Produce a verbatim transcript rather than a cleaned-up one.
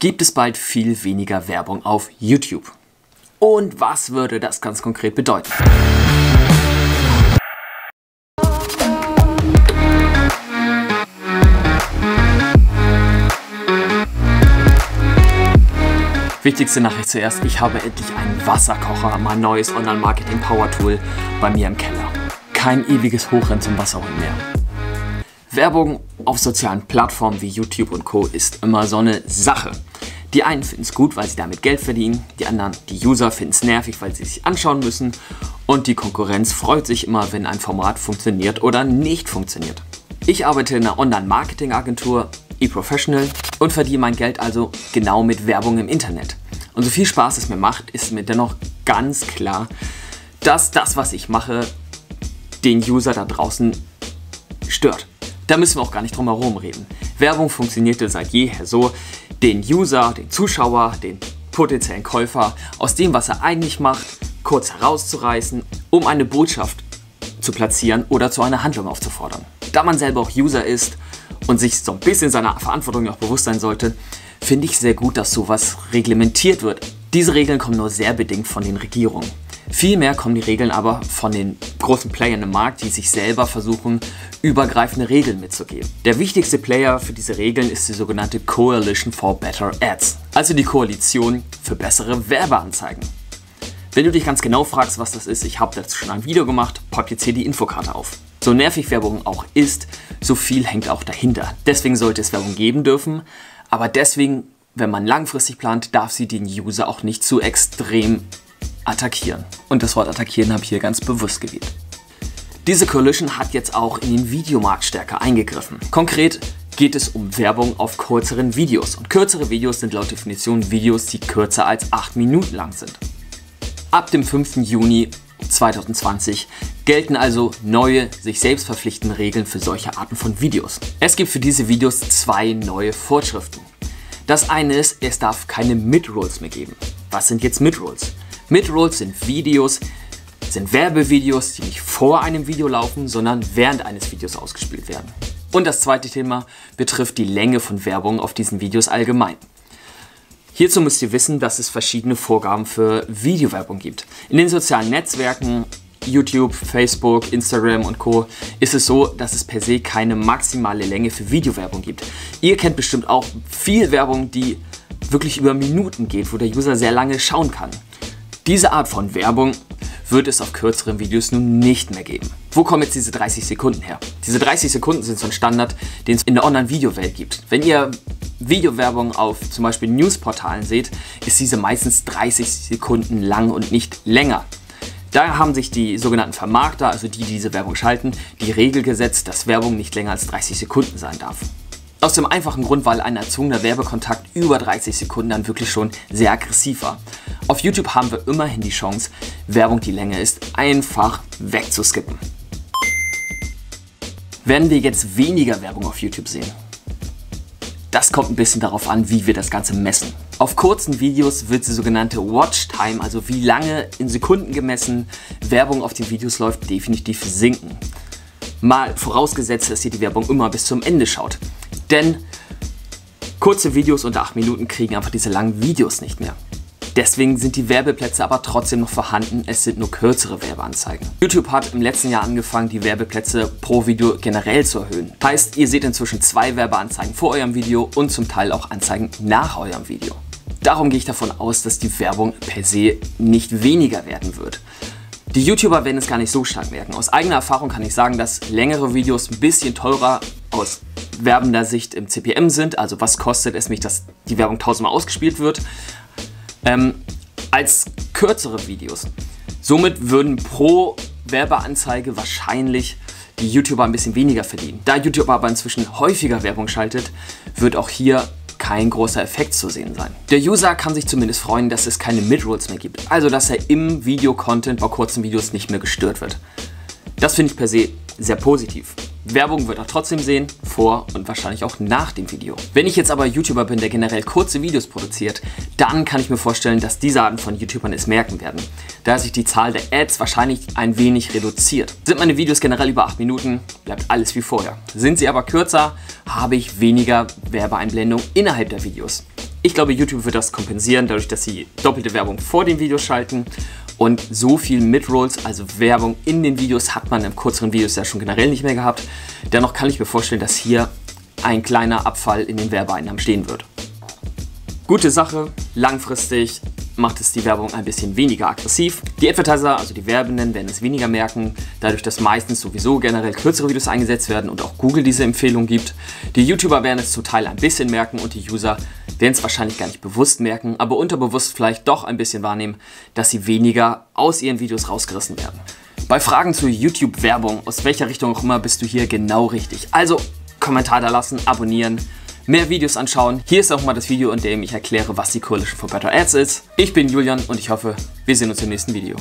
gibt es bald viel weniger Werbung auf YouTube. Und was würde das ganz konkret bedeuten? Wichtigste Nachricht zuerst, ich habe endlich einen Wasserkocher, mein neues Online-Marketing-Power-Tool bei mir im Keller. Kein ewiges Hochrennen zum Wasserholen mehr. Werbung auf sozialen Plattformen wie YouTube und Co. ist immer so eine Sache. Die einen finden es gut, weil sie damit Geld verdienen, die anderen, die User, finden es nervig, weil sie sich anschauen müssen und die Konkurrenz freut sich immer, wenn ein Format funktioniert oder nicht funktioniert. Ich arbeite in einer Online-Marketing-Agentur, eProfessional, und verdiene mein Geld also genau mit Werbung im Internet. Und so viel Spaß es mir macht, ist mir dennoch ganz klar, dass das, was ich mache, den User da draußen stört. Da müssen wir auch gar nicht drum herum reden. Werbung funktionierte seit jeher so, den User, den Zuschauer, den potenziellen Käufer aus dem, was er eigentlich macht, kurz herauszureißen, um eine Botschaft zu platzieren oder zu einer Handlung aufzufordern. Da man selber auch User ist und sich so ein bisschen seiner Verantwortung auch bewusst sein sollte, finde ich sehr gut, dass sowas reglementiert wird. Diese Regeln kommen nur sehr bedingt von den Regierungen. Vielmehr kommen die Regeln aber von den großen Playern im Markt, die sich selber versuchen, übergreifende Regeln mitzugeben. Der wichtigste Player für diese Regeln ist die sogenannte Coalition for Better Ads, also die Koalition für bessere Werbeanzeigen. Wenn du dich ganz genau fragst, was das ist, ich habe dazu schon ein Video gemacht, pop jetzt hier die Infokarte auf. So nervig Werbung auch ist, so viel hängt auch dahinter. Deswegen sollte es Werbung geben dürfen, aber deswegen, wenn man langfristig plant, darf sie den User auch nicht zu extrem attackieren. Und das Wort attackieren habe ich hier ganz bewusst gewählt. Diese Coalition hat jetzt auch in den Videomarkt stärker eingegriffen. Konkret geht es um Werbung auf kürzeren Videos. Und kürzere Videos sind laut Definition Videos, die kürzer als acht Minuten lang sind. Ab dem fünften Juni zweitausendzwanzig gelten also neue, sich selbst verpflichtende Regeln für solche Arten von Videos. Es gibt für diese Videos zwei neue Vorschriften. Das eine ist, es darf keine Mid-Rolls mehr geben. Was sind jetzt Mid-Rolls? Mid-Rolls sind Videos, sind Werbevideos, die nicht vor einem Video laufen, sondern während eines Videos ausgespielt werden. Und das zweite Thema betrifft die Länge von Werbung auf diesen Videos allgemein. Hierzu müsst ihr wissen, dass es verschiedene Vorgaben für Videowerbung gibt. In den sozialen Netzwerken, YouTube, Facebook, Instagram und Co. ist es so, dass es per se keine maximale Länge für Videowerbung gibt. Ihr kennt bestimmt auch viel Werbung, die wirklich über Minuten geht, wo der User sehr lange schauen kann. Diese Art von Werbung wird es auf kürzeren Videos nun nicht mehr geben. Wo kommen jetzt diese dreißig Sekunden her? Diese dreißig Sekunden sind so ein Standard, den es in der Online-Video-Welt gibt. Wenn ihr Videowerbung auf zum Beispiel Newsportalen seht, ist diese meistens dreißig Sekunden lang und nicht länger. Daher haben sich die sogenannten Vermarkter, also die, die diese Werbung schalten, die Regel gesetzt, dass Werbung nicht länger als dreißig Sekunden sein darf. Aus dem einfachen Grund, weil ein erzwungener Werbekontakt über dreißig Sekunden dann wirklich schon sehr aggressiv war. Auf YouTube haben wir immerhin die Chance, Werbung, die länger ist, einfach wegzuskippen. Werden wir jetzt weniger Werbung auf YouTube sehen? Das kommt ein bisschen darauf an, wie wir das Ganze messen. Auf kurzen Videos wird die sogenannte Watchtime, also wie lange in Sekunden gemessen Werbung auf den Videos läuft, definitiv sinken. Mal vorausgesetzt, dass ihr die Werbung immer bis zum Ende schaut. Denn kurze Videos unter acht Minuten kriegen einfach diese langen Videos nicht mehr. Deswegen sind die Werbeplätze aber trotzdem noch vorhanden, es sind nur kürzere Werbeanzeigen. YouTube hat im letzten Jahr angefangen, die Werbeplätze pro Video generell zu erhöhen. Heißt, ihr seht inzwischen zwei Werbeanzeigen vor eurem Video und zum Teil auch Anzeigen nach eurem Video. Darum gehe ich davon aus, dass die Werbung per se nicht weniger werden wird. Die YouTuber werden es gar nicht so stark merken. Aus eigener Erfahrung kann ich sagen, dass längere Videos ein bisschen teurer aus werbender Sicht im C P M sind, also was kostet es mich, dass die Werbung tausendmal ausgespielt wird, ähm, als kürzere Videos. Somit würden pro Werbeanzeige wahrscheinlich die YouTuber ein bisschen weniger verdienen. Da YouTube aber inzwischen häufiger Werbung schaltet, wird auch hier kein großer Effekt zu sehen sein. Der User kann sich zumindest freuen, dass es keine Midrolls mehr gibt, also dass er im Video-Content bei kurzen Videos nicht mehr gestört wird. Das finde ich per se sehr positiv. Werbung wird er trotzdem sehen, vor und wahrscheinlich auch nach dem Video. Wenn ich jetzt aber YouTuber bin, der generell kurze Videos produziert, dann kann ich mir vorstellen, dass diese Arten von YouTubern es merken werden, da sich die Zahl der Ads wahrscheinlich ein wenig reduziert. Sind meine Videos generell über acht Minuten, bleibt alles wie vorher. Sind sie aber kürzer, habe ich weniger Werbeeinblendung innerhalb der Videos. Ich glaube, YouTube wird das kompensieren, dadurch, dass sie doppelte Werbung vor dem Video schalten. Und so viel Midrolls, also Werbung in den Videos, hat man in kürzeren Videos ja schon generell nicht mehr gehabt. Dennoch kann ich mir vorstellen, dass hier ein kleiner Abfall in den Werbeeinnahmen stehen wird. Gute Sache, langfristig macht es die Werbung ein bisschen weniger aggressiv. Die Advertiser, also die Werbenden, werden es weniger merken, dadurch, dass meistens sowieso generell kürzere Videos eingesetzt werden und auch Google diese Empfehlung gibt. Die YouTuber werden es zum Teil ein bisschen merken und die User werden es wahrscheinlich gar nicht bewusst merken, aber unterbewusst vielleicht doch ein bisschen wahrnehmen, dass sie weniger aus ihren Videos rausgerissen werden. Bei Fragen zu YouTube-Werbung, aus welcher Richtung auch immer, bist du hier genau richtig. Also Kommentar da lassen, abonnieren, mehr Videos anschauen. Hier ist auch mal das Video, in dem ich erkläre, was die Coalition for Better Ads ist. Ich bin Julian und ich hoffe, wir sehen uns im nächsten Video.